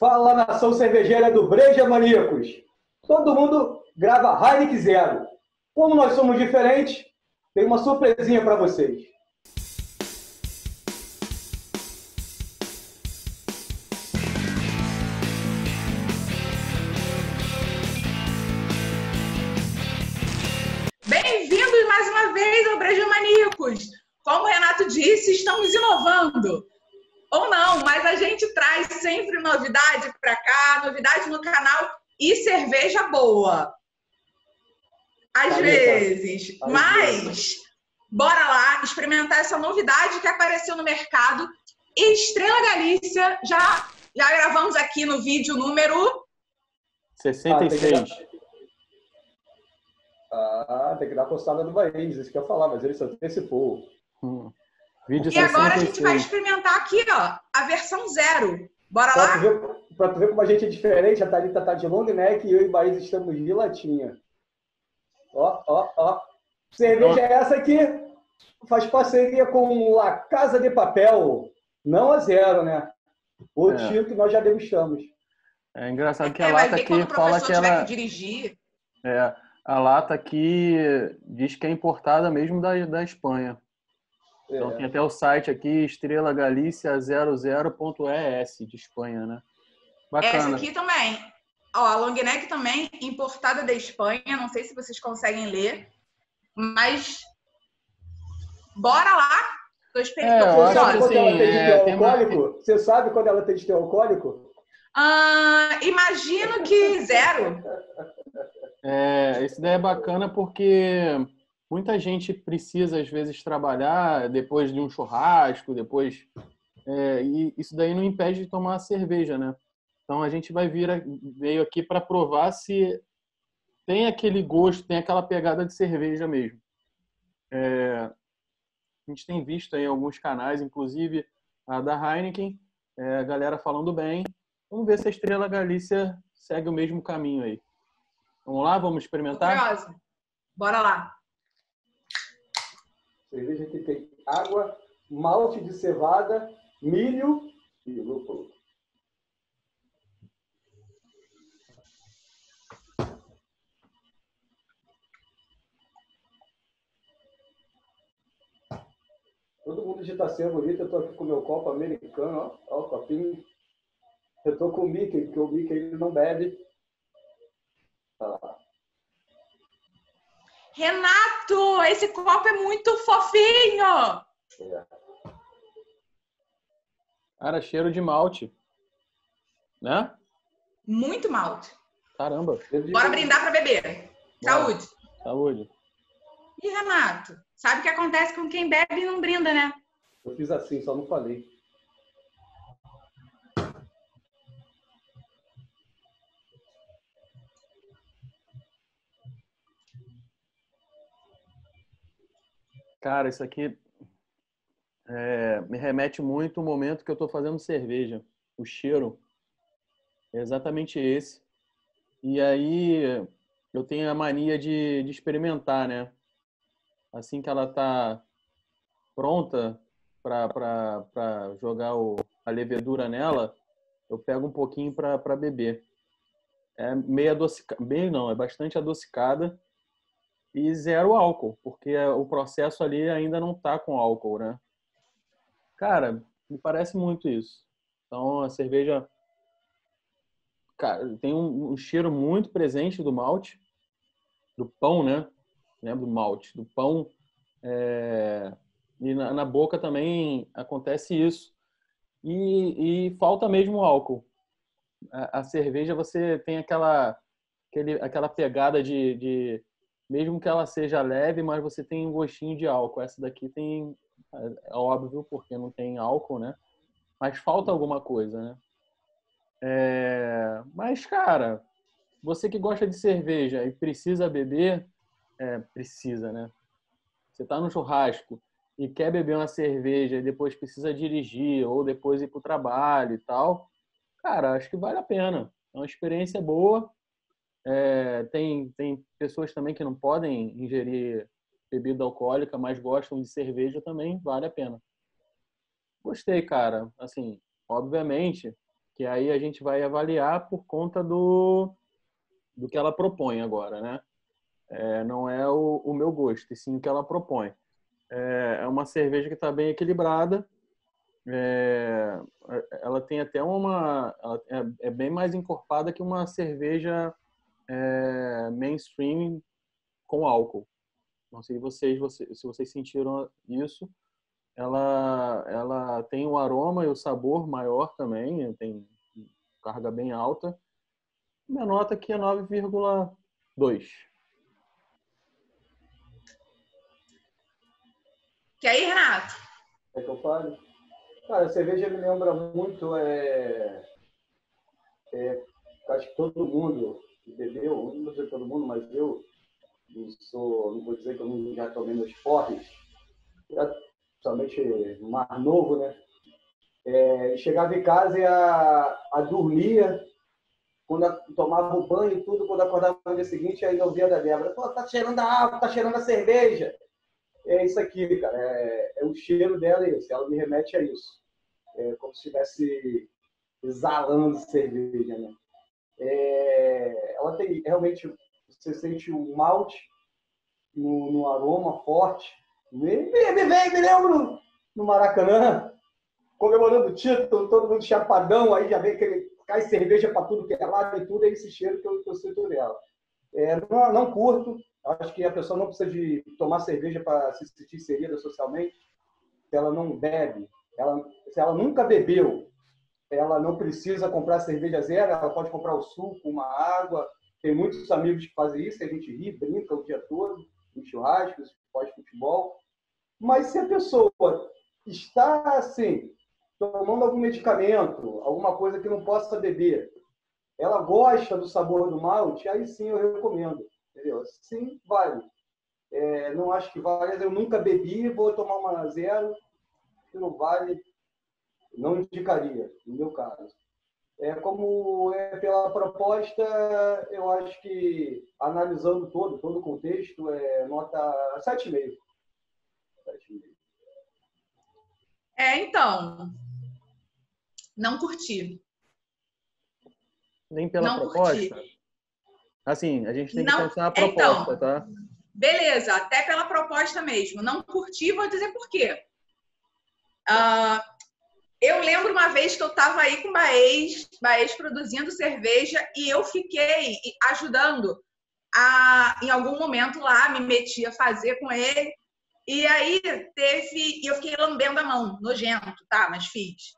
Fala, nação cervejeira do Breja Maníacos. Todo mundo grava Heineken Zero. Como nós somos diferentes, tem uma surpresinha para vocês. Bem-vindos mais uma vez ao Breja Maníacos. Como o Renato disse, estamos inovando. Ou não, mas a gente traz sempre novidade para cá, novidade no canal e cerveja boa. Às vezes. Mas bora lá experimentar essa novidade que apareceu no mercado. Estrela Galícia, já gravamos aqui no vídeo número 66. Tem que dar a postada do Bahia, isso que eu ia falar, mas ele só antecipou. E agora a gente vai experimentar aqui, ó, a versão zero. Bora lá? Pra tu ver como a gente é diferente, a Thalita tá de long neck e eu e o Bahia estamos de latinha. Ó, ó, ó. Cerveja é essa que faz parceria com a Casa de Papel. Não a zero, né? O tiro que nós já degustamos. É engraçado que a lata aqui fala que ela... dirigir. É, a lata aqui diz que é importada mesmo da Espanha. Então tem até o site aqui, Estrela Galícia 00.es, de Espanha, né? Bacana. Essa aqui também. Ó, a long neck também, importada da Espanha. Não sei se vocês conseguem ler, mas bora lá. Tô esperando. Você sabe quando ela tem de ter alcoólico? Imagino que zero. É, esse daí é bacana porque... muita gente precisa, às vezes, trabalhar depois de um churrasco, depois... e isso daí não impede de tomar a cerveja, né? Então, a gente veio aqui para provar se tem aquele gosto, tem aquela pegada de cerveja mesmo. A gente tem visto aí alguns canais, inclusive a da Heineken, a galera falando bem. Vamos ver se a Estrela Galícia segue o mesmo caminho aí. Vamos lá? Vamos experimentar? Curiosa. Bora lá! Cerveja que tem água, malte de cevada, milho e lúpulo. Todo mundo de tacinha bonita, eu tô aqui com meu copo americano, ó o copinho. Eu tô com o Mickey, porque o Mickey ele não bebe. Tá lá. Renato, esse copo é muito fofinho! Cara, cheiro de malte. Né? Muito malte. Caramba. Bora brindar pra beber. Saúde. Saúde. E Renato, sabe o que acontece com quem bebe e não brinda, né? Eu fiz assim, só não falei. Cara, isso aqui me remete muito ao momento que eu estou fazendo cerveja. O cheiro é exatamente esse. E aí eu tenho a mania de experimentar, né? Assim que ela está pronta para jogar a levedura nela, eu pego um pouquinho para beber. É meio adocicada. Meio não, é bastante adocicada. E zero álcool, porque o processo ali ainda não tá com álcool, né? Cara, me parece muito isso. Então, a cerveja... cara, tem um cheiro muito presente do malte, do pão, né? Do malte, do pão. E na boca também acontece isso. E falta mesmo álcool. A cerveja, você tem aquela pegada de mesmo que ela seja leve, mas você tem um gostinho de álcool. Essa daqui tem... é óbvio, porque não tem álcool, né? Mas falta alguma coisa, né? Mas, cara, você que gosta de cerveja e precisa beber... precisa, né? Você tá no churrasco e quer beber uma cerveja e depois precisa dirigir ou depois ir pro trabalho e tal... cara, acho que vale a pena. É uma experiência boa. Tem pessoas também que não podem ingerir bebida alcoólica, mas gostam de cerveja também, vale a pena. Gostei, cara. Assim, obviamente, que aí a gente vai avaliar por conta do que ela propõe agora, né? Não é o meu gosto, e sim o que ela propõe. É uma cerveja que está bem equilibrada, ela tem até é bem mais encorpada que uma cerveja mainstream com álcool. Não sei se vocês sentiram isso. Ela tem o aroma e o sabor maior também, tem carga bem alta. Minha nota aqui é 9,2. E aí, Renato? É que eu falo? Cara, a cerveja me lembra muito, acho que todo mundo que bebeu, não vou dizer todo mundo, mas eu não vou dizer que eu já tomei meus porres, principalmente mais novo, né? Chegava em casa e a dormia, quando tomava o banho e tudo, quando acordava no dia seguinte, ainda ouvia da Débora, pô, tá cheirando a água, tá cheirando a cerveja. É isso aqui, cara, é o cheiro dela, ela me remete a isso. É como se estivesse exalando cerveja, né? Ela tem, realmente, você sente um malte no aroma forte. Me lembro no Maracanã, comemorando o título, todo mundo chapadão, aí já vem aquele, cai cerveja pra tudo que é lado e tudo, é esse cheiro que eu sinto dela. Não curto. Acho que a pessoa não precisa de tomar cerveja para se sentir inserida socialmente. Se ela não bebe, se ela nunca bebeu, ela não precisa comprar cerveja zero, ela pode comprar o suco, uma água. Tem muitos amigos que fazem isso, a gente ri, brinca o dia todo, em churrascos, pós-futebol. Mas se a pessoa está, assim, tomando algum medicamento, alguma coisa que não possa beber, ela gosta do sabor do malte, aí sim eu recomendo. Entendeu? Sim, vale. Não acho que vale. Eu nunca bebi, vou tomar uma zero. Se não vale, não indicaria, no meu caso. Como é pela proposta, eu acho que, analisando todo o contexto, nota 7,5. 7,5. Então, não curti. Nem pela não proposta? Curti. Assim, a gente tem que pensar a proposta, então, tá? Beleza, até pela proposta mesmo. Não curti, vou dizer por quê. Eu lembro uma vez que eu estava aí com o Baez produzindo cerveja e eu fiquei ajudando em algum momento lá, me meti a fazer com ele. E aí teve... E eu fiquei lambendo a mão, nojento, tá? Mas fiz.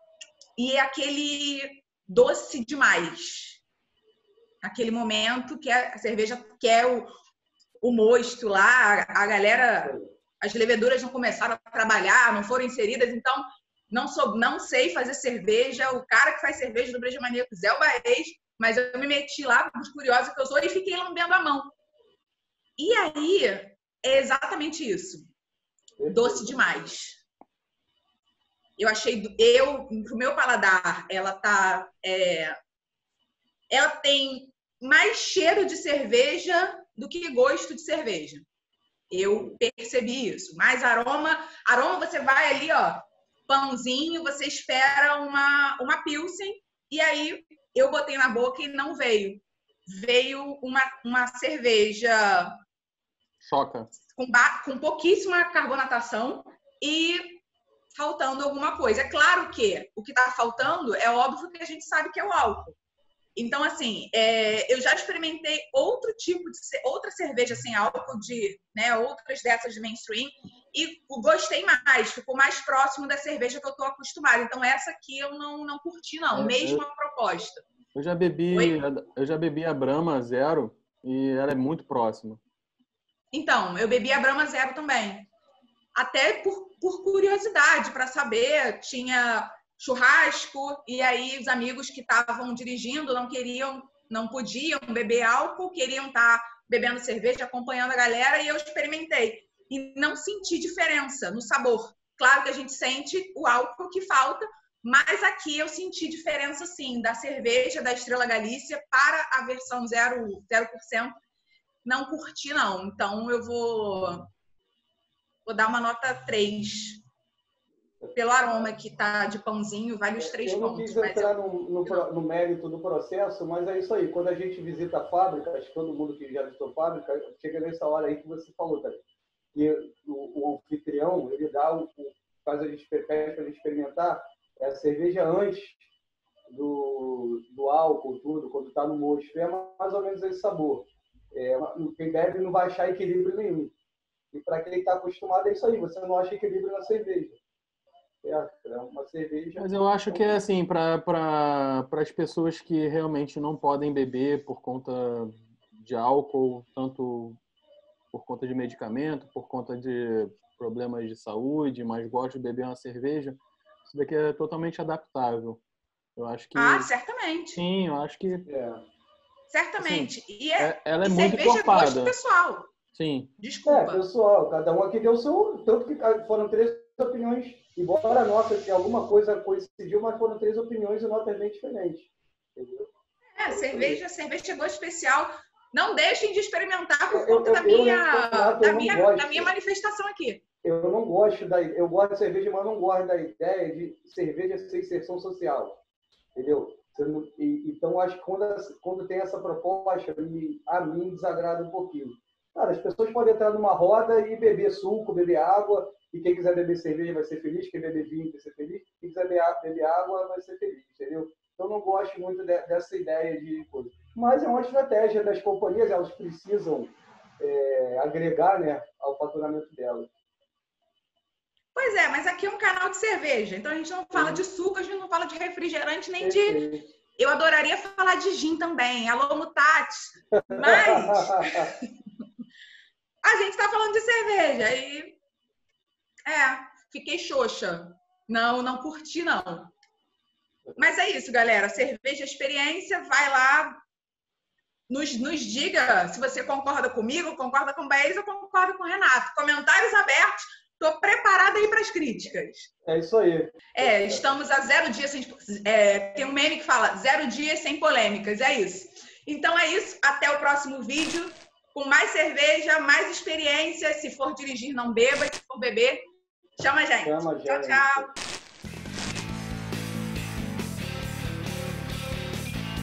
E aquele doce demais... Aquele momento que a cerveja quer o mosto lá, a galera, as leveduras não começaram a trabalhar, não foram inseridas, então não sei fazer cerveja. O cara que faz cerveja do Breja Maníacos é o Baez, mas eu me meti lá, curiosa que eu sou, e fiquei lambendo a mão. E aí, é exatamente isso. Doce demais. Eu achei, pro meu paladar, ela tá... Ela tem mais cheiro de cerveja do que gosto de cerveja. Eu percebi isso. Mais aroma. Aroma você vai ali, ó, pãozinho, você espera uma Pilsen. E aí eu botei na boca e não veio. Veio uma cerveja... Choca. Com pouquíssima carbonatação e faltando alguma coisa. É claro que o que tá faltando é óbvio que a gente sabe que é o álcool. Então, assim, eu já experimentei outro tipo de outra cerveja sem álcool, né, outras dessas de mainstream, e gostei mais, ficou mais próximo da cerveja que eu estou acostumada. Então, essa aqui eu não curti, não. Mesma proposta. Eu já bebi a Brahma Zero e ela é muito próxima. Então, eu bebi a Brahma Zero também. Até por curiosidade, para saber, tinha... churrasco, e aí os amigos que estavam dirigindo não podiam beber álcool, queriam estar bebendo cerveja, acompanhando a galera, e eu experimentei. E não senti diferença no sabor. Claro que a gente sente o álcool que falta, mas aqui eu senti diferença, sim, da cerveja da Estrela Galícia para a versão 0%. Não curti, não. Então, eu vou dar uma nota 3. pelo aroma que tá de pãozinho, vale os 3 pontos. Eu não quis entrar no mérito do processo, mas é isso aí. Quando a gente visita a fábrica, acho que todo mundo que já visitou fábrica, chega nessa hora aí que você falou, tá? E o anfitrião, ele dá faz a gente experimentar a cerveja antes do álcool, tudo, quando está no mosto. É mais ou menos esse sabor. É, quem bebe não vai achar equilíbrio nenhum. E para quem está acostumado, é isso aí. Você não acha equilíbrio na cerveja. É uma cerveja... Mas eu acho que é assim, para as pessoas que realmente não podem beber por conta de álcool, tanto por conta de medicamento, por conta de problemas de saúde, mas gostam de beber uma cerveja, isso daqui é totalmente adaptável. Eu acho que... Ah, certamente. Sim, eu acho que... É. Certamente. Assim, e ela é muito encorpada. Cerveja é gosto pessoal. Sim. Desculpa. É, pessoal, cada um aqui deu o seu... Tanto que foram 3 opiniões, embora a nossa, que alguma coisa coincidiu, mas foram 3 opiniões e notas bem diferentes. Entendeu? É, cerveja é gosto especial. Não deixem de experimentar por conta da minha manifestação aqui. Eu não gosto eu gosto de cerveja, mas não gosto da ideia de cerveja ser inserção social. Entendeu? Então, acho que quando tem essa proposta, a mim desagrada um pouquinho. Cara, as pessoas podem entrar numa roda e beber suco, beber água, e quem quiser beber cerveja vai ser feliz, quem beber vinho vai ser feliz, quem quiser beber água vai ser feliz, entendeu? Então, não gosto muito dessa ideia de coisa. Mas é uma estratégia das companhias, elas precisam agregar, né, ao faturamento delas. Pois é, mas aqui é um canal de cerveja, então a gente não fala de suco, a gente não fala de refrigerante, nem de... Eu adoraria falar de gin também, alô Mutatis, mas a gente tá falando de cerveja e fiquei xoxa, não curti não. Mas é isso, galera, cerveja experiência, vai lá, nos diga se você concorda comigo, concorda com o Baez ou concorda com o Renato, comentários abertos. Estou preparada aí para as críticas. É isso aí. É, estamos a 0 dias sem... tem um meme que fala 0 dias sem polêmicas, é isso. Então é isso, até o próximo vídeo. Com mais cerveja, mais experiência. Se for dirigir, não beba. Se for beber, chama a gente. Tchau, tchau.